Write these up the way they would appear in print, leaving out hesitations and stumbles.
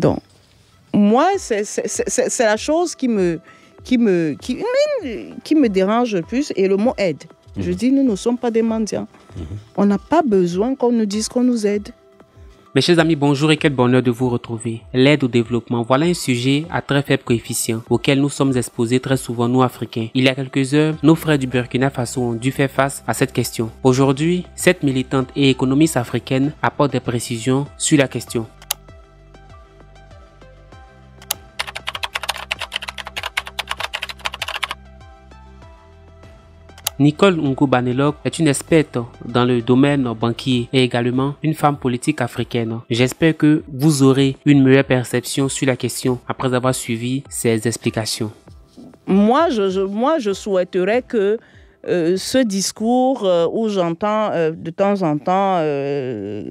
Donc, moi, c'est la chose qui me dérange le plus, et le mot aide. Mmh. Je dis, nous ne sommes pas des mendiants. Mmh. On n'a pas besoin qu'on nous dise qu'on nous aide. Mes chers amis, bonjour et quel bonheur de vous retrouver. L'aide au développement, voilà un sujet à très faible coefficient auquel nous sommes exposés très souvent, nous Africains. Il y a quelques heures, nos frères du Burkina Faso ont dû faire face à cette question. Aujourd'hui, cette militante et économiste africaine apporte des précisions sur la question. Nicole Ngo Banelok est une experte dans le domaine banquier et également une femme politique africaine. J'espère que vous aurez une meilleure perception sur la question après avoir suivi ces explications. Moi, je souhaiterais que ce discours où j'entends de temps en temps, je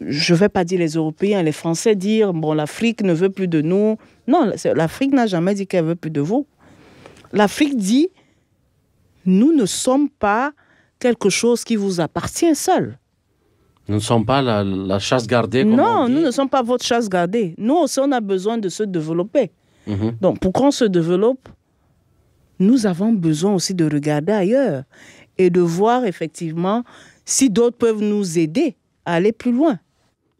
ne vais pas dire les Européens, les Français dire « bon, l'Afrique ne veut plus de nous ». Non, l'Afrique n'a jamais dit qu'elle ne veut plus de vous. L'Afrique dit: nous ne sommes pas quelque chose qui vous appartient seul. Nous ne sommes pas la chasse gardée. Comme non, on dit. Nous ne sommes pas votre chasse gardée. Nous aussi, on a besoin de se développer. Mm-hmm. Donc, pour qu'on se développe, nous avons besoin aussi de regarder ailleurs et de voir effectivement si d'autres peuvent nous aider à aller plus loin.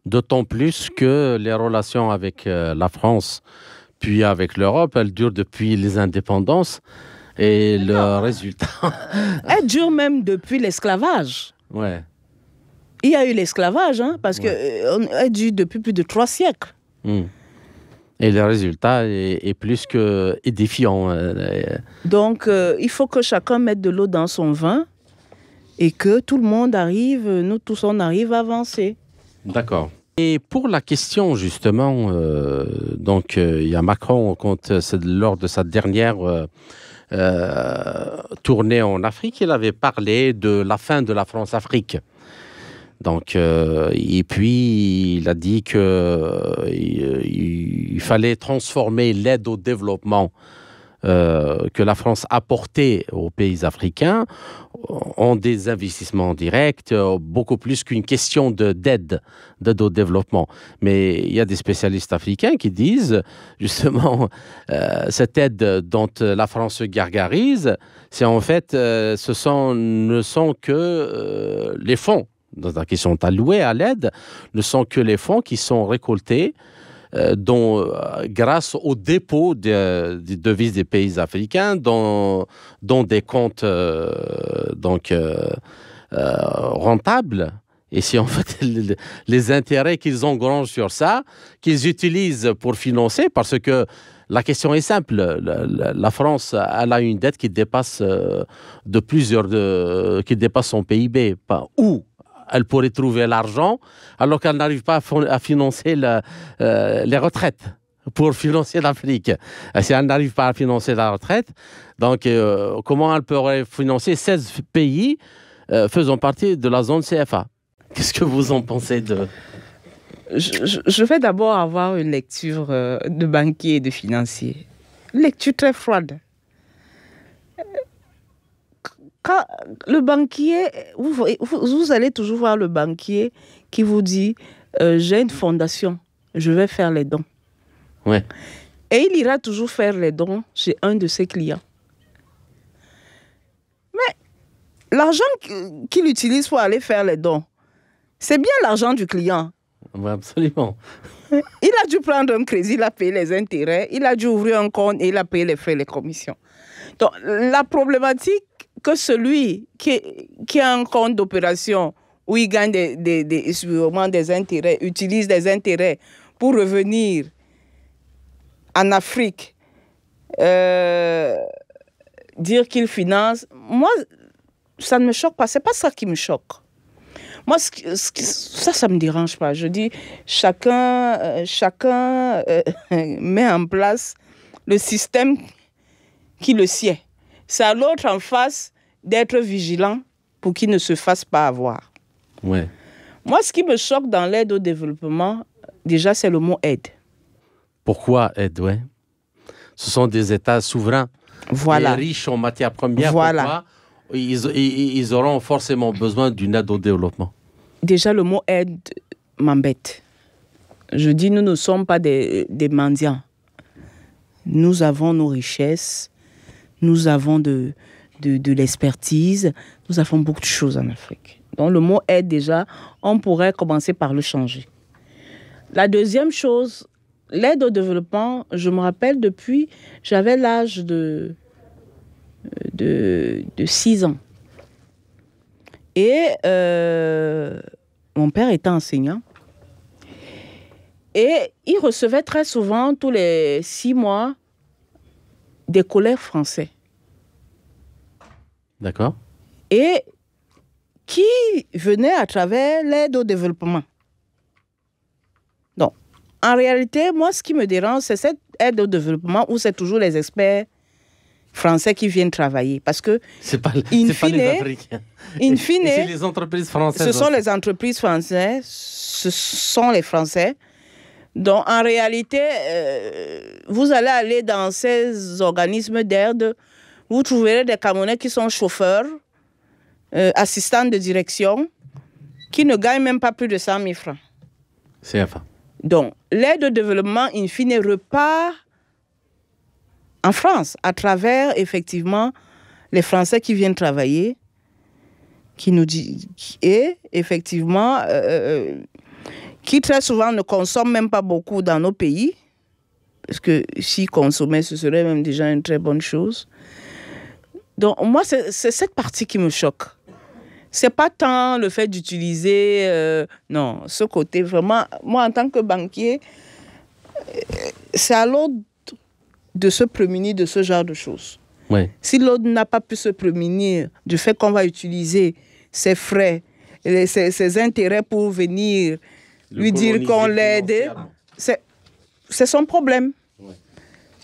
D'autant plus que les relations avec la France, puis avec l'Europe, elles durent depuis les indépendances. Et le résultat... Elle dure même depuis l'esclavage. Ouais. Il y a eu l'esclavage, hein, parce qu'elle dure depuis plus de 3 siècles. Mmh. Et le résultat est plus que édifiant. Donc, il faut que chacun mette de l'eau dans son vin et que tout le monde arrive, nous tous, on arrive à avancer. D'accord. Et pour la question, justement, donc, il y a Macron, lors de sa dernière... tournée en Afrique, il avait parlé de la fin de la France-Afrique. Donc, et puis, il a dit qu'il fallait transformer l'aide au développement que la France apportait aux pays africains en des investissements directs, beaucoup plus qu'une question d'aide au développement. Mais il y a des spécialistes africains qui disent, justement, cette aide dont la France se gargarise, c'est en fait, ne sont que les fonds qui sont alloués à l'aide, ne sont que les fonds qui sont récoltés grâce au dépôt des devises des pays africains dans des comptes rentables. Et c'est en fait les intérêts qu'ils engrangent sur ça, qu'ils utilisent pour financer, parce que la question est simple, la France, elle a une dette qui dépasse, qui dépasse son PIB. Où elle pourrait trouver l'argent, alors qu'elle n'arrive pas à financer les retraites pour financer l'Afrique. Si elle n'arrive pas à financer la retraite, donc comment elle pourrait financer 16 pays faisant partie de la zone CFA? Qu'est-ce que vous en pensez de... Je vais d'abord avoir une lecture de banquier et de financier. Lecture très froide. Quand le banquier, vous allez toujours voir le banquier qui vous dit « j'ai une fondation, je vais faire les dons ». Et il ira toujours faire les dons chez un de ses clients. Mais l'argent qu'il utilise pour aller faire les dons, c'est bien l'argent du client. Oui, absolument. Il a dû prendre un crédit, il a payé les intérêts, il a dû ouvrir un compte et il a payé les frais, les commissions. Donc la problématique, que celui qui a un compte d'opération où il gagne des intérêts, utilise des intérêts pour revenir en Afrique, dire qu'il finance, moi, ça ne me choque pas. Ce n'est pas ça qui me choque. Moi, ça ne me dérange pas. Je dis, chacun met en place le système qui le sied. C'est à l'autre en face d'être vigilant pour qu'il ne se fasse pas avoir. Ouais. Moi, ce qui me choque dans l'aide au développement, déjà, c'est le mot aide. Pourquoi aide, ouais? Ce sont des États souverains, voilà. Riches en matières premières. Voilà. Pourquoi ils auront forcément besoin d'une aide au développement? Déjà, le mot aide m'embête. Je dis, nous ne sommes pas des mendiants. Nous avons nos richesses, nous avons de l'expertise, nous avons beaucoup de choses en Afrique. Donc le mot aide déjà, on pourrait commencer par le changer. La deuxième chose, l'aide au développement, je me rappelle depuis, j'avais l'âge de 6 ans. Et mon père était enseignant. Et il recevait très souvent, tous les 6 mois, des collègues français. D'accord. Et qui venaient à travers l'aide au développement. Donc, en réalité, moi, ce qui me dérange, c'est cette aide au développement où c'est toujours les experts français qui viennent travailler. Parce que, in fine, c'est les entreprises françaises. Ce sont les entreprises françaises, ce sont les Français. Donc, en réalité, vous allez aller dans ces organismes d'aide, vous trouverez des Camerounais qui sont chauffeurs, assistants de direction, qui ne gagnent même pas plus de 100 000 francs. CFA. Donc, l'aide au développement, in fine, repart en France, à travers, effectivement, les Français qui viennent travailler, qui nous disent... Et, effectivement... qui très souvent ne consomment même pas beaucoup dans nos pays, parce que si consommer, ce serait même déjà une très bonne chose. Donc moi, c'est cette partie qui me choque. C'est pas tant le fait d'utiliser, non, ce côté vraiment, moi en tant que banquier, c'est à l'autre de se prémunir de ce genre de choses. Ouais. Si l'autre n'a pas pu se prémunir du fait qu'on va utiliser ses frais, ses intérêts pour venir... lui dire qu'on l'aide, c'est son problème. Ouais.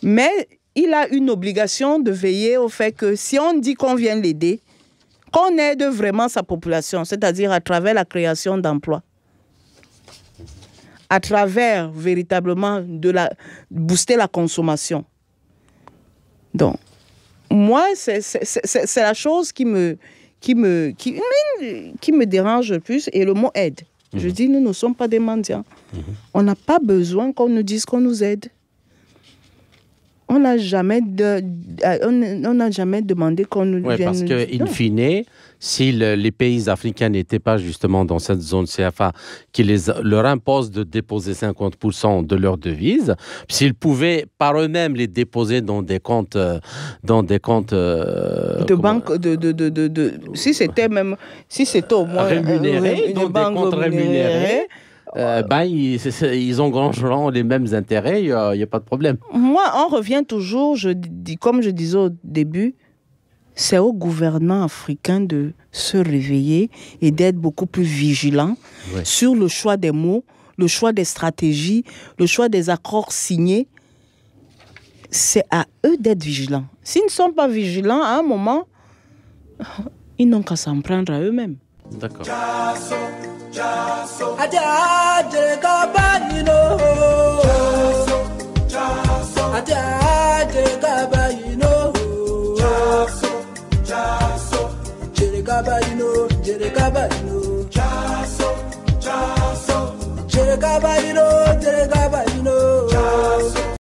Mais il a une obligation de veiller au fait que si on dit qu'on vient l'aider, qu'on aide vraiment sa population, c'est-à-dire à travers la création d'emplois, à travers véritablement booster la consommation. Donc, moi, c'est la chose qui me dérange le plus, et le mot aide. Je dis, nous ne sommes pas des mendiants. On n'a pas besoin qu'on nous dise qu'on nous aide. On n'a jamais, jamais demandé qu'on nous aide. Oui, parce qu'in fine, si les pays africains n'étaient pas justement dans cette zone CFA qui leur impose de déposer 50% de leurs devises, s'ils pouvaient par eux-mêmes les déposer dans des comptes... de banque... si c'était même... Si c'était au moins... Rémunéré, dans des comptes rémunérés... ils engrangeront les mêmes intérêts, il n'y a pas de problème. Moi, on revient toujours, comme je disais au début, c'est aux gouvernants africains de se réveiller et d'être beaucoup plus vigilants sur le choix des mots, le choix des stratégies, le choix des accords signés. C'est à eux d'être vigilants. S'ils ne sont pas vigilants, à un moment, ils n'ont qu'à s'en prendre à eux-mêmes. D'accord. Jaso,